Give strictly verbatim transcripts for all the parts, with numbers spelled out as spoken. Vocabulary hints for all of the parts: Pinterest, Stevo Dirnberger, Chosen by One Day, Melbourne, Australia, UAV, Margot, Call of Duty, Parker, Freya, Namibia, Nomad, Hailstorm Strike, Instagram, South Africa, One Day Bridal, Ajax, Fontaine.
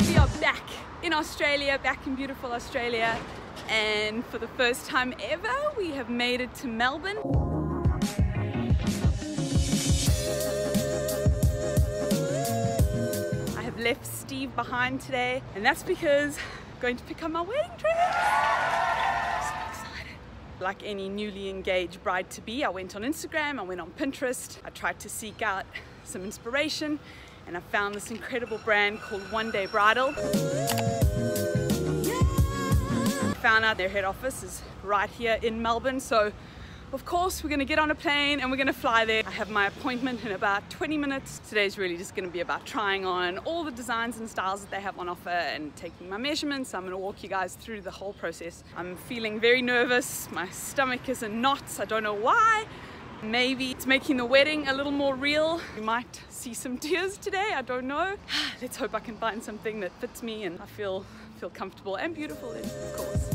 We are back in Australia, back in beautiful Australia, and for the first time ever we have made it to Melbourne. I have left Steve behind today, and that's because I'm going to pick up my wedding dress. Like any newly engaged bride-to-be, I went on Instagram, I went on Pinterest, I tried to seek out some inspiration, and I found this incredible brand called One Day Bridal. I found out their head office is right here in Melbourne, so of course we're going to get on a plane and we're going to fly there. I have my appointment in about twenty minutes. Today's really just going to be about trying on all the designs and styles that they have on offer and taking my measurements. I'm going to walk you guys through the whole process. I'm feeling very nervous. My stomach is in knots. I don't know why. Maybe it's making the wedding a little more real. You might see some tears today. I don't know. Let's hope I can find something that fits me and I feel, feel comfortable and beautiful in, of course.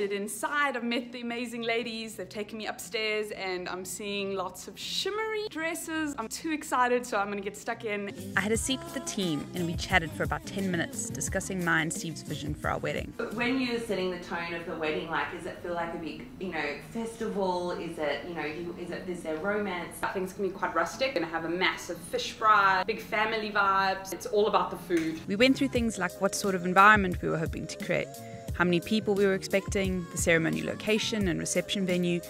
It inside. I've met the amazing ladies. They've taken me upstairs and I'm seeing lots of shimmery dresses. I'm too excited, so I'm gonna get stuck in. I had a seat with the team and we chatted for about ten minutes discussing my and Steve's vision for our wedding. When you're setting the tone of the wedding, like, does it feel like a big, you know, festival? Is it, you know, you, is it, is there romance? I think it's gonna be quite rustic. Gonna have a massive fish fry, big family vibes. It's all about the food. We went through things like what sort of environment we were hoping to create, how many people we were expecting, the ceremony location and reception venue,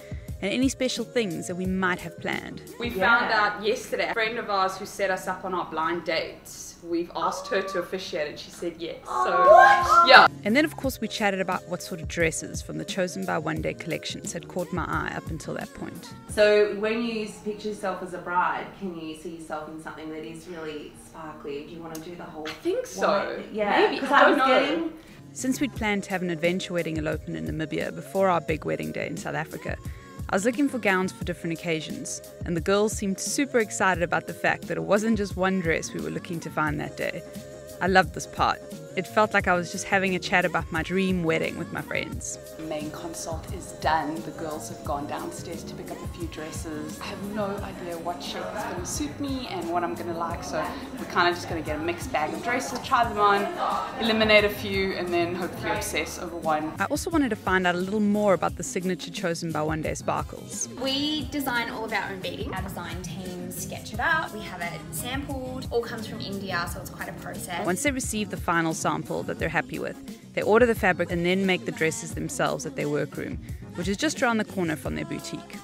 and any special things that we might have planned. We yeah. found out yesterday, a friend of ours who set us up on our blind dates, we've asked her to officiate and she said yes. So, yeah. And then of course we chatted about what sort of dresses from the Chosen by One Day collections had caught my eye up until that point. So when you picture yourself as a bride, can you see yourself in something that is really sparkly? Do you want to do the whole thing? I think so. One? Yeah. Maybe. Because I, I was know. getting... Since we'd planned to have an adventure wedding elopen in Namibia before our big wedding day in South Africa, I was looking for gowns for different occasions, and the girls seemed super excited about the fact that it wasn't just one dress we were looking to find that day. I loved this part. It felt like I was just having a chat about my dream wedding with my friends. The main consult is done. The girls have gone downstairs to pick up a few dresses. I have no idea what shape is going to suit me and what I'm going to like, so we're kind of just going to get a mixed bag of dresses, try them on, eliminate a few, and then hopefully obsess over one. I also wanted to find out a little more about the signature Chosen by One Day sparkles. We design all of our own beading. Our design team sketch it up. We have it sampled. All comes from India, so it's quite a process. Once they receive the final sample that they're happy with, they order the fabric and then make the dresses themselves at their workroom, which is just around the corner from their boutique.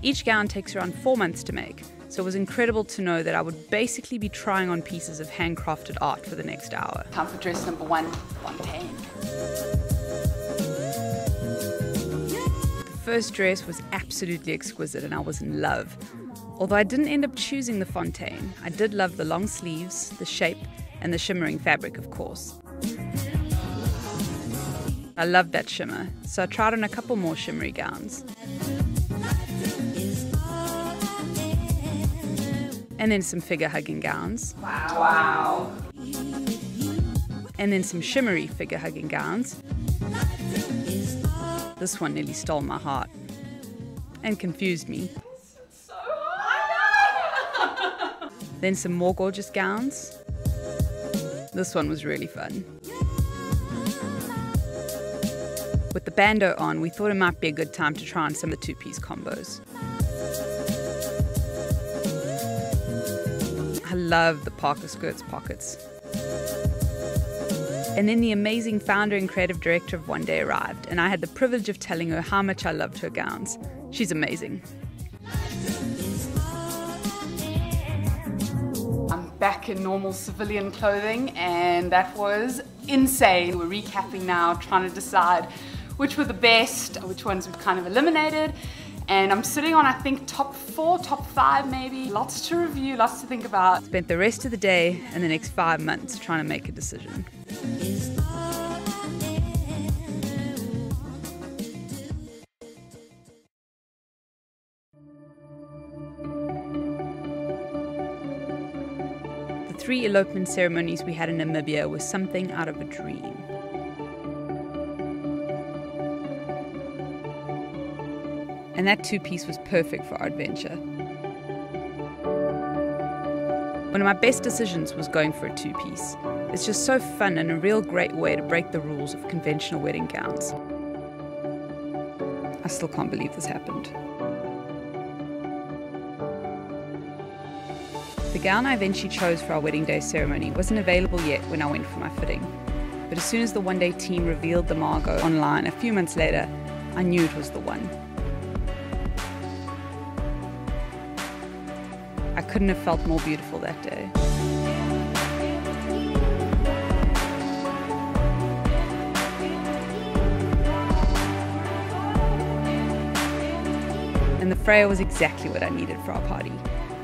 Each gown takes around four months to make, so it was incredible to know that I would basically be trying on pieces of handcrafted art for the next hour. Time for dress number one, Fontaine. The first dress was absolutely exquisite and I was in love. Although I didn't end up choosing the Fontaine, I did love the long sleeves, the shape, and the shimmering fabric, of course. I loved that shimmer, so I tried on a couple more shimmery gowns. And then some figure-hugging gowns. Wow. And then some shimmery figure-hugging gowns. This one nearly stole my heart and confused me. Then some more gorgeous gowns. This one was really fun. With the bandeau on, we thought it might be a good time to try on some of the two-piece combos. I love the Parker skirts pockets. And then the amazing founder and creative director of One Day arrived, and I had the privilege of telling her how much I loved her gowns. She's amazing. Back in normal civilian clothing, and that was insane. We're recapping now, trying to decide which were the best, which ones we've kind of eliminated, and I'm sitting on, I think, top four, top five maybe. Lots to review, lots to think about. Spent the rest of the day and the next five months trying to make a decision. three elopement ceremonies we had in Namibia was something out of a dream. And that two-piece was perfect for our adventure. One of my best decisions was going for a two-piece. It's just so fun and a real great way to break the rules of conventional wedding gowns. I still can't believe this happened. The gown I eventually chose for our wedding day ceremony wasn't available yet when I went for my fitting. But as soon as the One Day team revealed the Margot online a few months later, I knew it was the one. I couldn't have felt more beautiful that day. And the Freya was exactly what I needed for our party.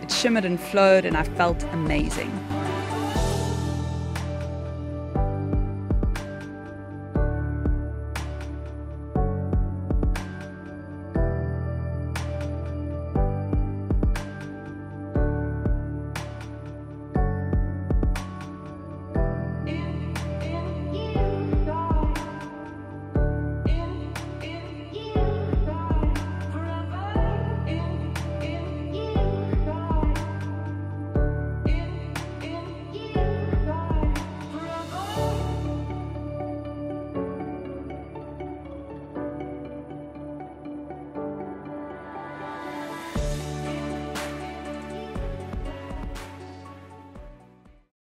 It shimmered and flowed, and I felt amazing.